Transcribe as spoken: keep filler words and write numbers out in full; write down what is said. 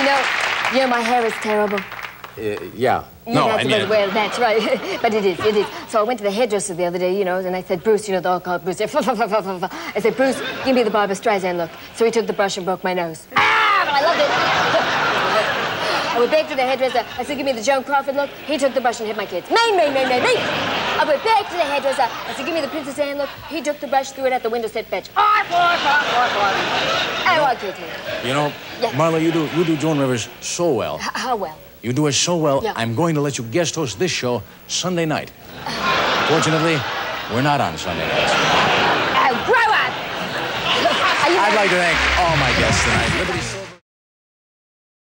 You know, yeah, my hair is terrible. Uh, yeah. You no, I mean... Well, that's right. But it is, it is. So I went to the hairdresser the other day, you know, and I said, Bruce, you know, the alcohol, Bruce. I said, Bruce, give me the Barbra Streisand look. So he took the brush and broke my nose. Ah, but I loved it. I went back to the hairdresser. I said, give me the Joan Crawford look. He took the brush and hit my kids. May, may, may, may, may. I went back to the hairdresser. I said, give me the Princess Anne look. He took the brush, threw it out the window, said, fetch. I want, I want, I want. I You know, yeah. Marla, you do, you do Joan Rivers so well. H how well? You do it so well, yeah. I'm going to let you guest host this show Sunday night. Uh, Fortunately, we're not on Sunday nights. Uh, grow up! I'd like to thank all my guests tonight. Liberty